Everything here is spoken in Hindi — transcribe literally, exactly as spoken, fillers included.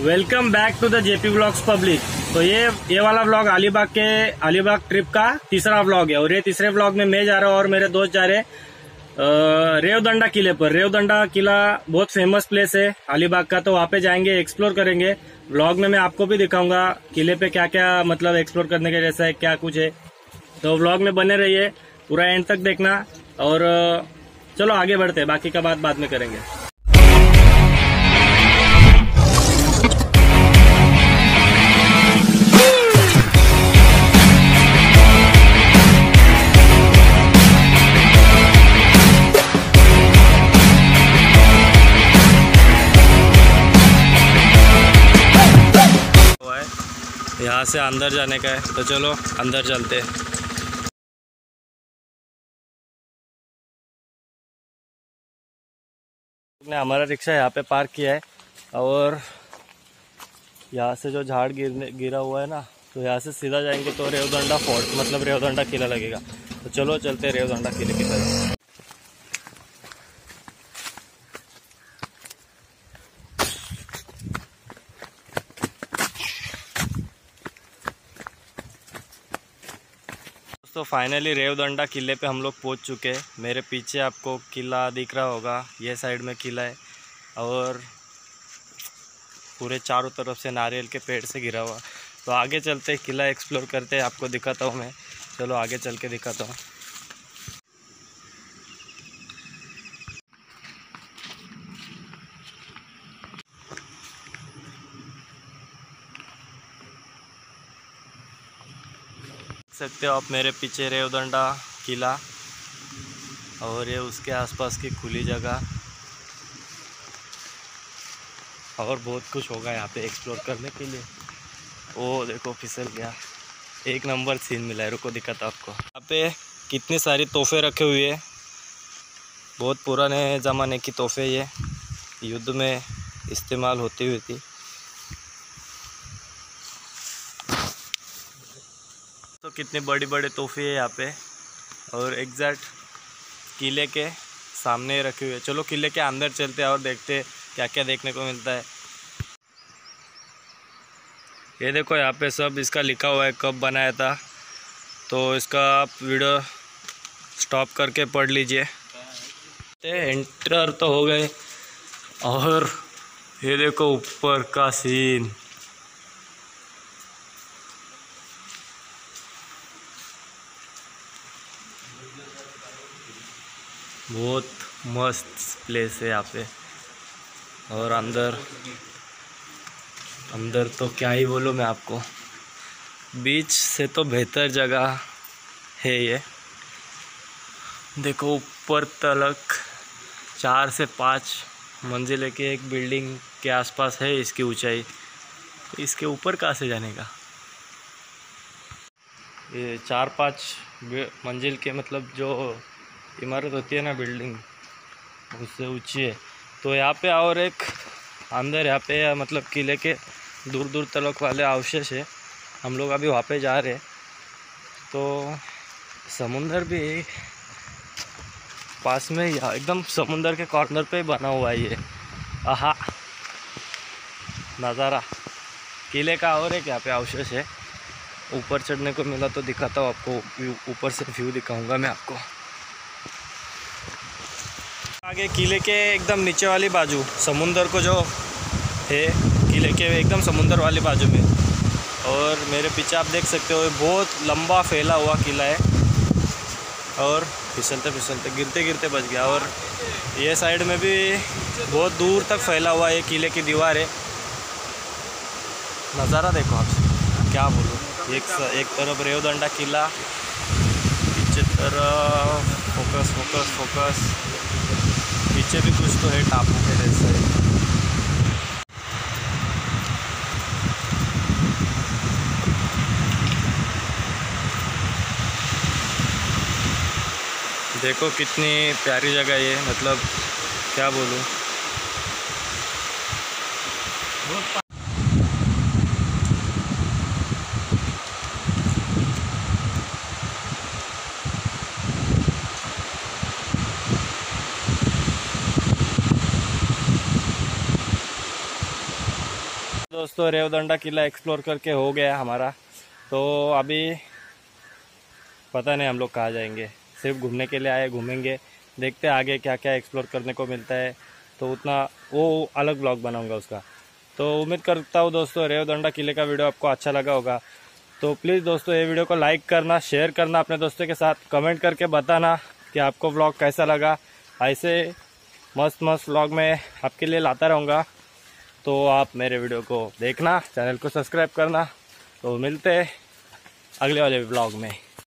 Welcome back to the JP vlogs public. तो ये ये वाला व्लॉग अलीबाग के अलीबाग ट्रिप का तीसरा व्लॉग है और ये तीसरे व्लॉग में मैं जा रहा हूँ और मेरे दोस्त जा रहे हैं रेवदंडा किले पर। रेवदंडा किला बहुत फेमस प्लेस है अलीबाग का, तो वहाँ पे जाएंगे, एक्सप्लोर करेंगे। व्लॉग में मैं आपको भी दिखाऊंगा किले पे क्या क्या मतलब एक्सप्लोर करने के जैसा है, क्या कुछ है। तो व्लॉग में बने रहिए, पूरा एंड तक देखना और चलो आगे बढ़ते हैं, बाकी का बात बाद में करेंगे। यहाँ से अंदर जाने का है, तो चलो अंदर चलते हैं। ने हमारा रिक्शा यहाँ पे पार्क किया है और यहाँ से जो झाड़ गिरने गिरा हुआ है ना, तो यहाँ से सीधा जाएंगे तो रेवदंडा फोर्ट मतलब रेवदंडा किला लगेगा। तो चलो चलते हैं रेवदंडा किले की तरफ। तो फाइनली रेवदंडा किले पे हम लोग पहुंच चुके हैं। मेरे पीछे आपको किला दिख रहा होगा, ये साइड में किला है और पूरे चारों तरफ से नारियल के पेड़ से घिरा हुआ। तो आगे चलते हैं, किला एक्सप्लोर करते हैं, आपको दिखाता हूँ मैं। चलो आगे चल के दिखाता हूँ। सकते हो आप मेरे पीछे रेवदंडा किला और ये उसके आसपास की खुली जगह और बहुत कुछ होगा यहाँ पे एक्सप्लोर करने के लिए। ओ देखो फिसल गया, एक नंबर सीन मिला है। रुको दिखाता आपको, यहाँ पे कितने सारे तोहफे रखे हुए हैं, बहुत पुराने ज़माने की तोहफे, ये युद्ध में इस्तेमाल होती हुई थी। तो कितने बड़े बड़े तोहफे हैं यहाँ पे और एग्जैक्ट किले के सामने रखे हुए। चलो किले के अंदर चलते हैं और देखते हैं क्या क्या देखने को मिलता है। ये देखो यहाँ पे सब इसका लिखा हुआ है, कब बनाया था। तो इसका आप वीडियो स्टॉप करके पढ़ लीजिए। एंटर तो हो गए और ये देखो ऊपर का सीन। बहुत मस्त प्लेस है यहाँ पे और अंदर अंदर तो क्या ही बोलूँ मैं आपको। बीच से तो बेहतर जगह है ये। देखो ऊपर तलक चार से पाँच मंजिले के एक बिल्डिंग के आसपास है इसकी ऊंचाई। इसके ऊपर कहाँ से जाने का? ये चार पाँच मंजिल के मतलब जो इमारत होती है ना बिल्डिंग, उससे ऊंची है। तो यहाँ पे और एक अंदर यहाँ पे मतलब किले के दूर दूर तलक वाले अवशेष है। हम लोग अभी वहाँ पे जा रहे हैं। तो समुंदर भी पास में, एकदम समुंदर के कॉर्नर पे बना हुआ है ये। आहा नज़ारा किले का। और एक यहाँ पे अवशेष है, ऊपर चढ़ने को मिला तो दिखाता हूँ आपको, ऊपर से व्यू दिखाऊंगा मैं आपको। आगे किले के एकदम नीचे वाली बाजू समुंदर को जो है, किले के एकदम समुंदर वाली बाजू में। और मेरे पीछे आप देख सकते हो बहुत लंबा फैला हुआ किला है और फिसलते फिसलते गिरते गिरते बच गया। और ये साइड में भी बहुत दूर तक फैला हुआ है किले की दीवार है। नज़ारा देखो आप, क्या बोलो। एक एक तरफ रेवदंडा किला, पीछे तरफ फोकस फोकस फोकस, पीछे भी कुछ तो है टापू के जैसे। देखो कितनी प्यारी जगह ये, मतलब क्या बोलूं। दोस्तों रेवदंडा किला एक्सप्लोर करके हो गया हमारा, तो अभी पता नहीं हम लोग कहाँ जाएंगे। सिर्फ घूमने के लिए आए, घूमेंगे, देखते हैं आगे क्या क्या एक्सप्लोर करने को मिलता है। तो उतना वो अलग ब्लॉग बनाऊंगा उसका। तो उम्मीद करता हूँ दोस्तों रेवदंडा किले का वीडियो आपको अच्छा लगा होगा। तो प्लीज़ दोस्तों ये वीडियो को लाइक करना, शेयर करना अपने दोस्तों के साथ, कमेंट करके बताना कि आपको ब्लॉग कैसा लगा। ऐसे मस्त मस्त व्लॉग मैं आपके लिए लाता रहूँगा, तो आप मेरे वीडियो को देखना, चैनल को सब्सक्राइब करना। तो मिलते हैं अगले वाले व्लॉग में।